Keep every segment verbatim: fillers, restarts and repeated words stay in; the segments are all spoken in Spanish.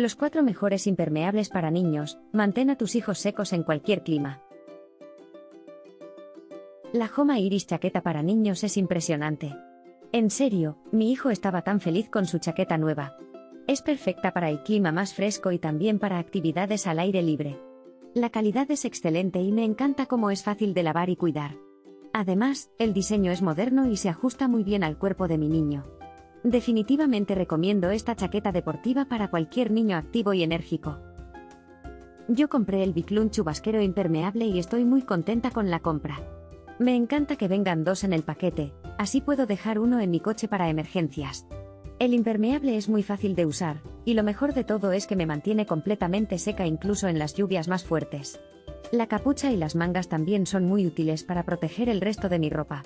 Los cuatro mejores impermeables para niños, mantén a tus hijos secos en cualquier clima. La Joma Iris chaqueta para niños es impresionante. En serio, mi hijo estaba tan feliz con su chaqueta nueva. Es perfecta para el clima más fresco y también para actividades al aire libre. La calidad es excelente y me encanta cómo es fácil de lavar y cuidar. Además, el diseño es moderno y se ajusta muy bien al cuerpo de mi niño. Definitivamente recomiendo esta chaqueta deportiva para cualquier niño activo y enérgico. Yo compré el Vicloon chubasquero impermeable y estoy muy contenta con la compra. Me encanta que vengan dos en el paquete, así puedo dejar uno en mi coche para emergencias. El impermeable es muy fácil de usar, y lo mejor de todo es que me mantiene completamente seca incluso en las lluvias más fuertes. La capucha y las mangas también son muy útiles para proteger el resto de mi ropa.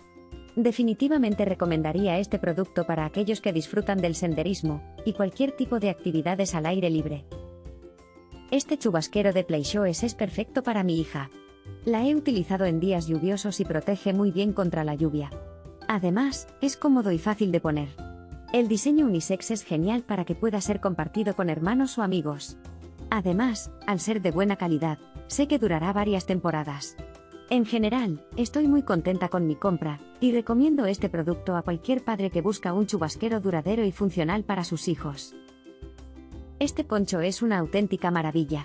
Definitivamente recomendaría este producto para aquellos que disfrutan del senderismo y cualquier tipo de actividades al aire libre. Este chubasquero de Playshoes es perfecto para mi hija. La he utilizado en días lluviosos y protege muy bien contra la lluvia. Además, es cómodo y fácil de poner. El diseño unisex es genial para que pueda ser compartido con hermanos o amigos. Además, al ser de buena calidad, sé que durará varias temporadas. En general, estoy muy contenta con mi compra, y recomiendo este producto a cualquier padre que busca un chubasquero duradero y funcional para sus hijos. Este poncho es una auténtica maravilla.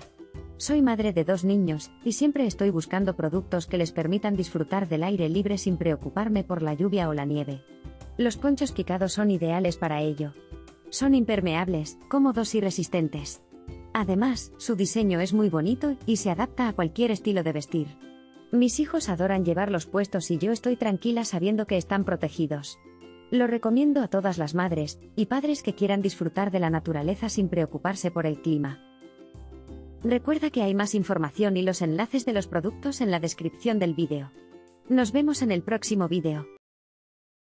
Soy madre de dos niños, y siempre estoy buscando productos que les permitan disfrutar del aire libre sin preocuparme por la lluvia o la nieve. Los ponchos QIKADO son ideales para ello. Son impermeables, cómodos y resistentes. Además, su diseño es muy bonito, y se adapta a cualquier estilo de vestir. Mis hijos adoran llevarlos puestos y yo estoy tranquila sabiendo que están protegidos. Lo recomiendo a todas las madres y padres que quieran disfrutar de la naturaleza sin preocuparse por el clima. Recuerda que hay más información y los enlaces de los productos en la descripción del vídeo. Nos vemos en el próximo vídeo.